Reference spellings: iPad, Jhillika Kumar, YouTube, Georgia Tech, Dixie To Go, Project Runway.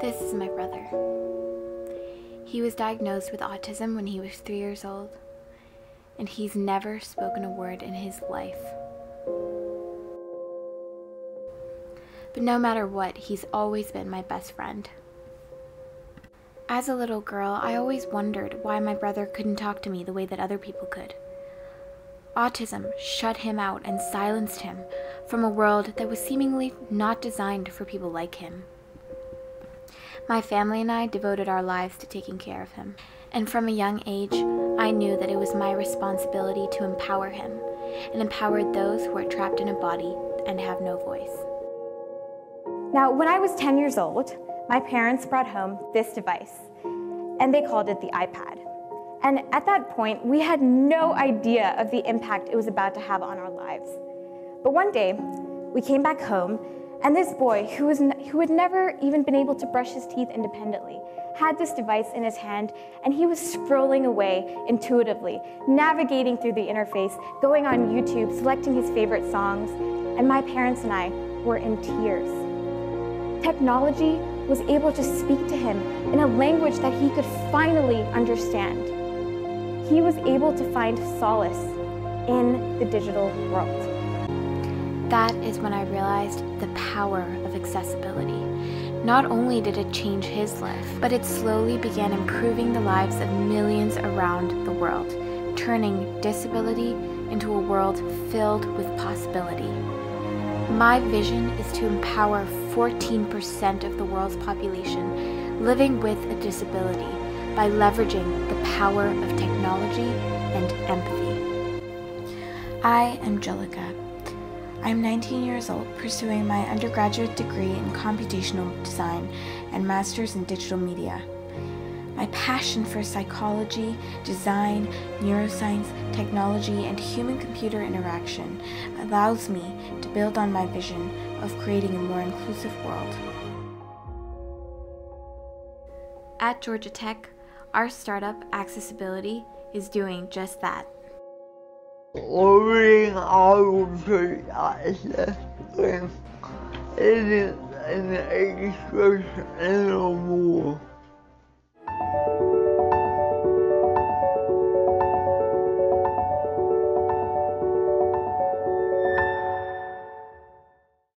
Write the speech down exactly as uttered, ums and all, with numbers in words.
This is my brother. He was diagnosed with autism when he was three years old, and he's never spoken a word in his life. But no matter what, he's always been my best friend. As a little girl, I always wondered why my brother couldn't talk to me the way that other people could. Autism shut him out and silenced him from a world that was seemingly not designed for people like him. My family and I devoted our lives to taking care of him, and from a young age, I knew that it was my responsibility to empower him, and empower those who are trapped in a body and have no voice. Now, when I was ten years old, my parents brought home this device, and they called it the iPad. And at that point, we had no idea of the impact it was about to have on our lives. But one day, we came back home, and this boy, who, was who had never even been able to brush his teeth independently, had this device in his hand, and he was scrolling away intuitively, navigating through the interface, going on YouTube, selecting his favorite songs, and my parents and I were in tears. Technology was able to speak to him in a language that he could finally understand. He was able to find solace in the digital world. That is when I realized the power of accessibility. Not only did it change his life, but it slowly began improving the lives of millions around the world, turning disability into a world filled with possibility. My vision is to empower fourteen percent of the world's population living with a disability by leveraging the power of technology and empathy. I am Jhillika. I'm nineteen years old, pursuing my undergraduate degree in computational design and master's in digital media. My passion for psychology, design, neuroscience, technology, and human-computer interaction allows me to build on my vision of creating a more inclusive world. At Georgia Tech, our startup, Accessibility, is doing just that. Owning our access is an expression in the world.